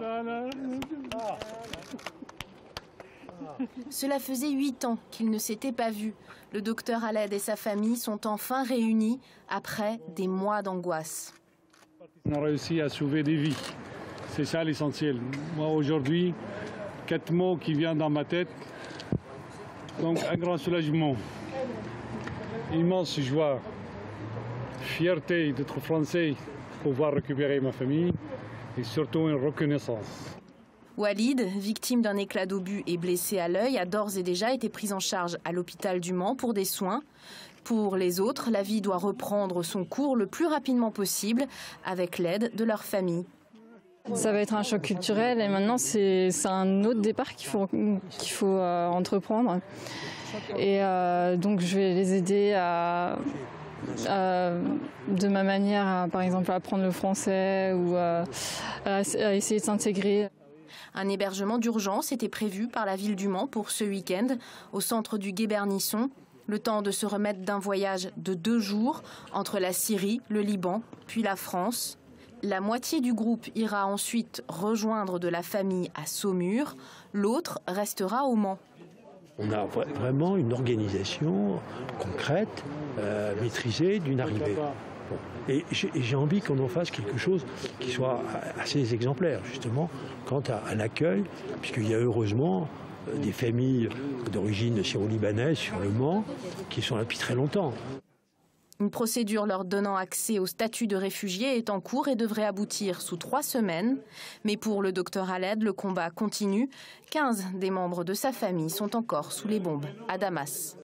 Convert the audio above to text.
Voilà. Ah. Ah. Cela faisait 8 ans qu'ils ne s'étaient pas vus. Le docteur Aleid et sa famille sont enfin réunis après des mois d'angoisse. On a réussi à sauver des vies. C'est ça l'essentiel. Moi aujourd'hui, 4 mots qui viennent dans ma tête. Donc un grand soulagement, immense joie, fierté d'être français, pouvoir récupérer ma famille et surtout une reconnaissance. Walid, victime d'un éclat d'obus et blessé à l'œil, a d'ores et déjà été pris en charge à l'hôpital du Mans pour des soins. Pour les autres, la vie doit reprendre son cours le plus rapidement possible avec l'aide de leur famille. Ça va être un choc culturel et maintenant c'est un autre départ qu'il faut entreprendre. Et donc je vais les aider de ma manière, par exemple, à apprendre le français ou à essayer de s'intégrer. Un hébergement d'urgence était prévu par la ville du Mans pour ce week-end au centre du Guébernisson, le temps de se remettre d'un voyage de 2 jours entre la Syrie, le Liban, puis la France. La moitié du groupe ira ensuite rejoindre de la famille à Saumur, l'autre restera au Mans. On a vraiment une organisation concrète, maîtrisée d'une arrivée. Et j'ai envie qu'on en fasse quelque chose qui soit assez exemplaire, justement, quant à l'accueil, puisqu'il y a heureusement des familles d'origine syro-libanaise sur le Mans qui sont là depuis très longtemps. Une procédure leur donnant accès au statut de réfugié est en cours et devrait aboutir sous 3 semaines. Mais pour le docteur Aleid, le combat continue. 15 des membres de sa famille sont encore sous les bombes à Damas.